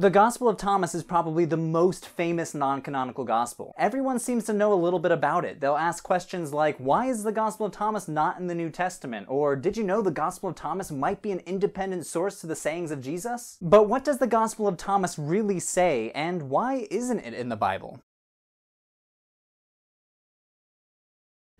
The Gospel of Thomas is probably the most famous non-canonical gospel. Everyone seems to know a little bit about it. They'll ask questions like, why is the Gospel of Thomas not in the New Testament? Or, did you know the Gospel of Thomas might be an independent source to the sayings of Jesus? But what does the Gospel of Thomas really say, and why isn't it in the Bible?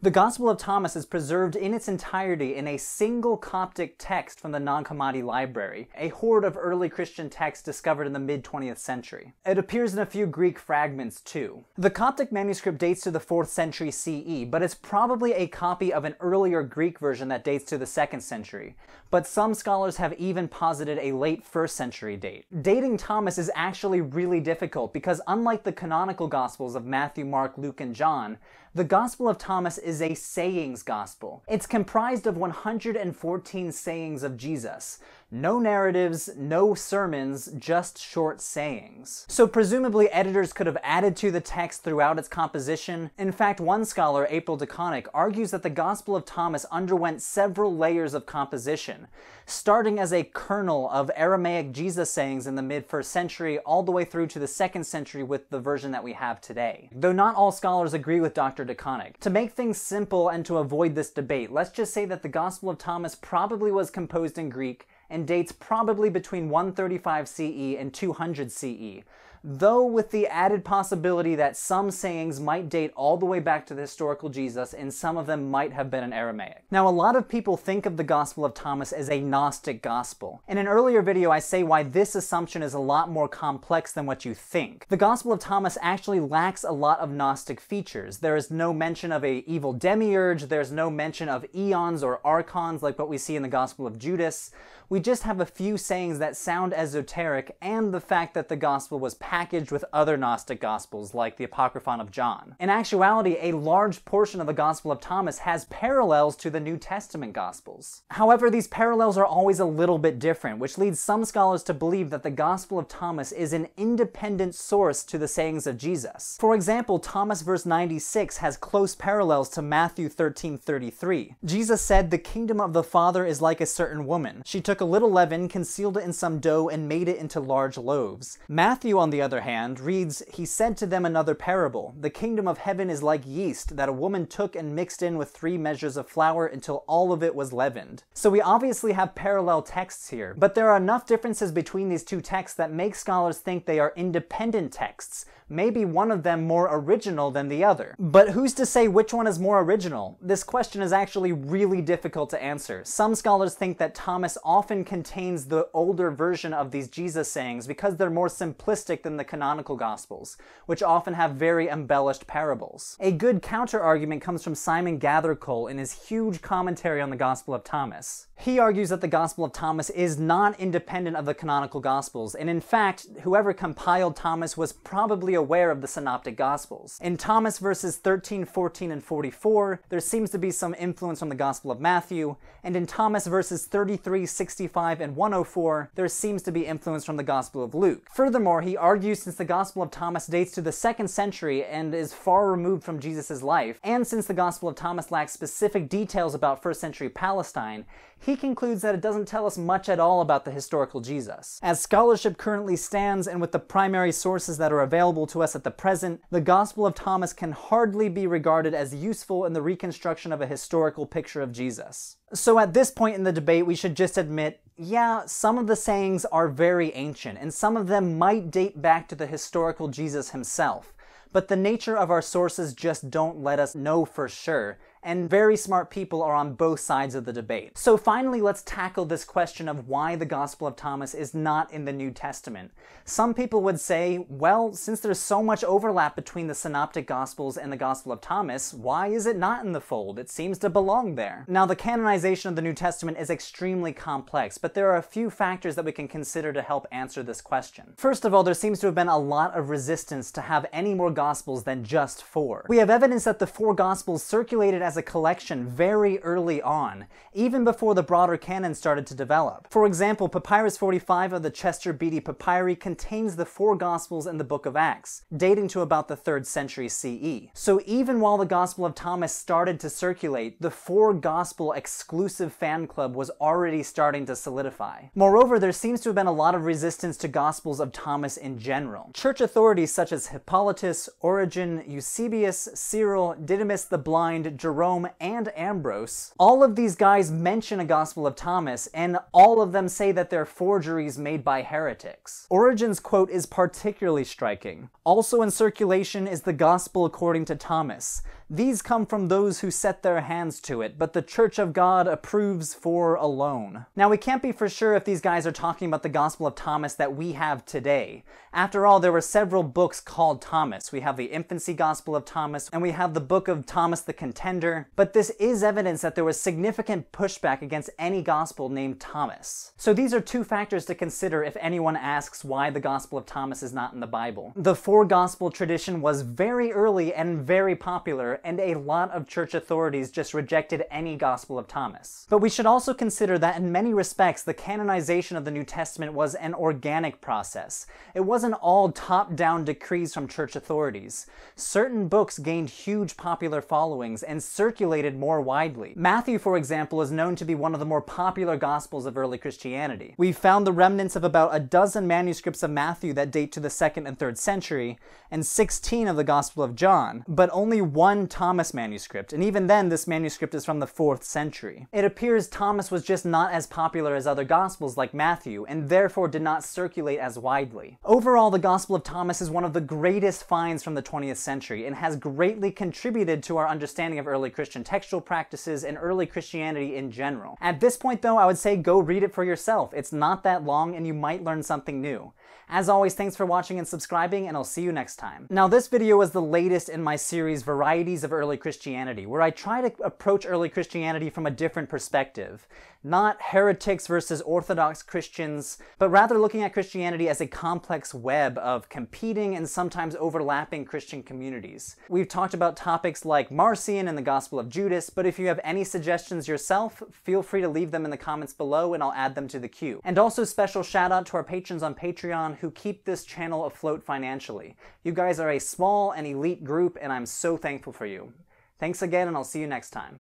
The Gospel of Thomas is preserved in its entirety in a single Coptic text from the Nag Hammadi Library, a hoard of early Christian texts discovered in the mid-20th century. It appears in a few Greek fragments, too. The Coptic manuscript dates to the 4th century CE, but it's probably a copy of an earlier Greek version that dates to the 2nd century. But some scholars have even posited a late 1st century date. Dating Thomas is actually really difficult because, unlike the canonical Gospels of Matthew, Mark, Luke, and John, the Gospel of Thomas is a sayings gospel. It's comprised of 114 sayings of Jesus. No narratives, no sermons, just short sayings. So presumably editors could have added to the text throughout its composition. In fact, one scholar, April DeConick, argues that the Gospel of Thomas underwent several layers of composition, starting as a kernel of Aramaic Jesus sayings in the mid-first century all the way through to the 2nd century with the version that we have today. Though not all scholars agree with Dr. DeConick. To make things simple and to avoid this debate, let's just say that the Gospel of Thomas probably was composed in Greek and dates probably between 135 CE and 200 CE, though with the added possibility that some sayings might date all the way back to the historical Jesus and some of them might have been in Aramaic. Now, a lot of people think of the Gospel of Thomas as a Gnostic gospel. In an earlier video, I say why this assumption is a lot more complex than what you think. The Gospel of Thomas actually lacks a lot of Gnostic features. There is no mention of an evil demiurge, there's no mention of eons or archons like what we see in the Gospel of Judas. We just have a few sayings that sound esoteric and the fact that the Gospel was packaged with other Gnostic Gospels like the Apocryphon of John. In actuality, a large portion of the Gospel of Thomas has parallels to the New Testament Gospels. However, these parallels are always a little bit different, which leads some scholars to believe that the Gospel of Thomas is an independent source to the sayings of Jesus. For example, Thomas verse 96 has close parallels to Matthew 13:33. Jesus said, "The kingdom of the Father is like a certain woman. She took a little leaven, concealed it in some dough, and made it into large loaves." Matthew, on the other hand, reads, "He said to them another parable. The kingdom of heaven is like yeast that a woman took and mixed in with 3 measures of flour until all of it was leavened." So we obviously have parallel texts here, but there are enough differences between these two texts that make scholars think they are independent texts, maybe one of them more original than the other. But who's to say which one is more original? This question is actually really difficult to answer. Some scholars think that Thomas often contains the older version of these Jesus sayings because they're more simplistic than the canonical Gospels, which often have very embellished parables. A good counter-argument comes from Simon Gathercole in his huge commentary on the Gospel of Thomas. He argues that the Gospel of Thomas is not independent of the canonical Gospels, and in fact, whoever compiled Thomas was probably aware of the Synoptic Gospels. In Thomas verses 13, 14, and 44, there seems to be some influence from the Gospel of Matthew, and in Thomas verses 33, 65, and 104, there seems to be influence from the Gospel of Luke. Furthermore, he argues since the Gospel of Thomas dates to the 2nd century and is far removed from Jesus' life, and since the Gospel of Thomas lacks specific details about 1st century Palestine, he concludes that it doesn't tell us much at all about the historical Jesus. As scholarship currently stands, and with the primary sources that are available to us at the present, the Gospel of Thomas can hardly be regarded as useful in the reconstruction of a historical picture of Jesus. So at this point in the debate, we should just admit, yeah, some of the sayings are very ancient, and some of them might date back to the historical Jesus himself. But the nature of our sources just don't let us know for sure, and very smart people are on both sides of the debate. So finally, let's tackle this question of why the Gospel of Thomas is not in the New Testament. Some people would say, well, since there's so much overlap between the Synoptic Gospels and the Gospel of Thomas, why is it not in the fold? It seems to belong there. Now, the canonization of the New Testament is extremely complex, but there are a few factors that we can consider to help answer this question. First of all, there seems to have been a lot of resistance to have any more Gospels than just 4. We have evidence that the 4 Gospels circulated as as a collection very early on, even before the broader canon started to develop. For example, Papyrus 45 of the Chester Beatty Papyri contains the four Gospels and the Book of Acts, dating to about the 3rd century CE. So even while the Gospel of Thomas started to circulate, the four-Gospel exclusive fan club was already starting to solidify. Moreover, there seems to have been a lot of resistance to Gospels of Thomas in general. Church authorities such as Hippolytus, Origen, Eusebius, Cyril, Didymus the Blind, Jerome, and Ambrose, all of these guys mention a Gospel of Thomas, and all of them say that they're forgeries made by heretics. Origen's quote is particularly striking. "Also in circulation is the Gospel according to Thomas. These come from those who set their hands to it, but the Church of God approves for alone." Now, we can't be for sure if these guys are talking about the Gospel of Thomas that we have today. After all, there were several books called Thomas. We have the Infancy Gospel of Thomas, and we have the Book of Thomas the Contender, but this is evidence that there was significant pushback against any gospel named Thomas. So these are two factors to consider if anyone asks why the Gospel of Thomas is not in the Bible. The four-gospel tradition was very early and very popular, and a lot of church authorities just rejected any Gospel of Thomas. But we should also consider that in many respects the canonization of the New Testament was an organic process. It wasn't all top-down decrees from church authorities. Certain books gained huge popular followings and circulated more widely. Matthew, for example, is known to be one of the more popular Gospels of early Christianity. We've found the remnants of about a dozen manuscripts of Matthew that date to the 2nd and 3rd century, and 16 of the Gospel of John, but only one Thomas manuscript, and even then this manuscript is from the 4th century. It appears Thomas was just not as popular as other Gospels like Matthew, and therefore did not circulate as widely. Overall, the Gospel of Thomas is one of the greatest finds from the 20th century, and has greatly contributed to our understanding of early Christian textual practices and early Christianity in general. At this point though, I would say go read it for yourself. It's not that long, and you might learn something new. As always, thanks for watching and subscribing, and I'll see you next time. Now, this video is the latest in my series, Varieties of Early Christianity, where I try to approach early Christianity from a different perspective. Not heretics versus Orthodox Christians, but rather looking at Christianity as a complex web of competing and sometimes overlapping Christian communities. We've talked about topics like Marcion and the Gospel of Judas, but if you have any suggestions yourself, feel free to leave them in the comments below and I'll add them to the queue. And also special shout out to our patrons on Patreon who keep this channel afloat financially. You guys are a small and elite group, and I'm so thankful for you. Thanks again, and I'll see you next time.